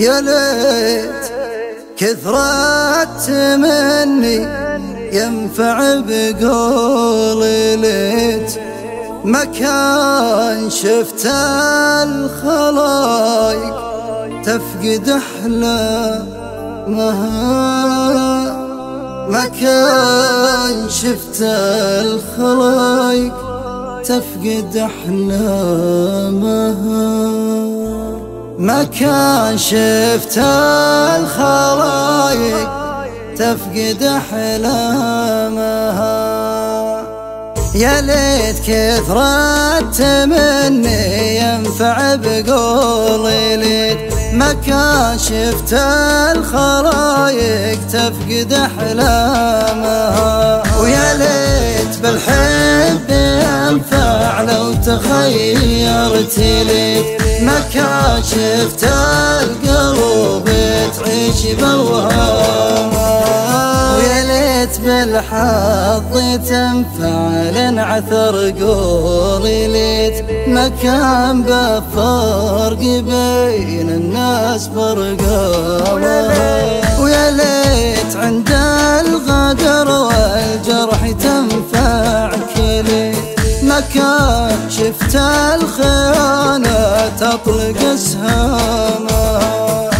يا ليت كثرت مني ينفع بقولي، ليت ما كان شفت الخلايق تفقد أحلامها، ما كان شفت الخلايق تفقد أحلامها، ما كان شفت الخلايق تفقد أحلامها. يا ليت كثرت مني ينفع بقولي، ليت ما كان شفت الخلايق تفقد أحلامها، ويا ليت بالحب ينفع لو تخيرت، ليت ما كان شفت القلوب تعيش بوهام، ويا ليت بالحظ تنفع لنعثر قولي، ليت ما كان بفرق بين الناس فرقام، ويا ليت عند الغدر والجرح تنفعك، ليت ما كان شفت الخيانة تطلق أسهامها،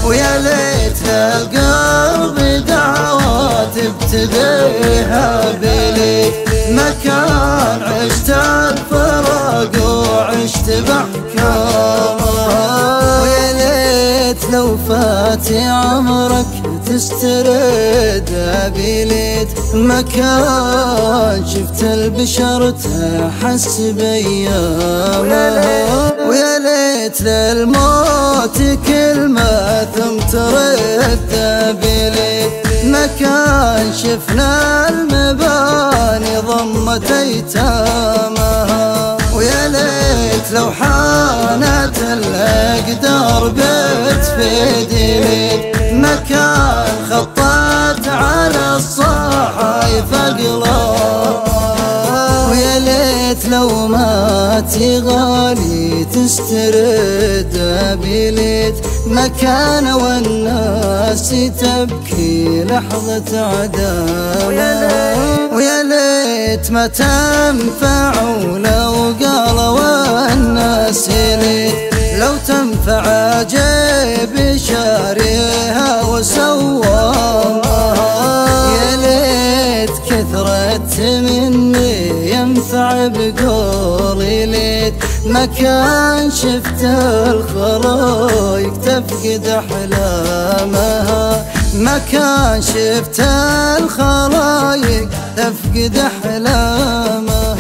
ويا ليت للقلب دعوة تبتديها بليت، ما كان عشت الفراق وعشت بأحكامها، ويا ليت لو فاتي عمرك تسترد بليت، ما كان شفت البشر تحس بأيامها، ويا ليت للموت كلمة ثم ترد بليت، ما كان شفنا المباني ضمت أيتامها، ويا ليت لو حانت الأقدار بتفيدي، ليت ما كان خطات على الصحايف أقلام، ويا ليت لو ماتي غالي تسترد بليت، ما كان والناس تبكي لحظة عداها، ويا ليت ما تنفع لو قالوا الناس، ليت لو تنفع جيب شاريها وسواها، يا ليت كثرت مني ينفع بقولي، ليت ما كان شفت الخلايق تفقد أحلامها، ما كان شفت الخلايق تفقد أحلامها،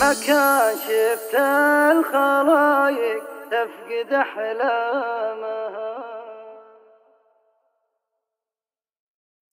ما كان شفت الخلايق تفقد أحلامها.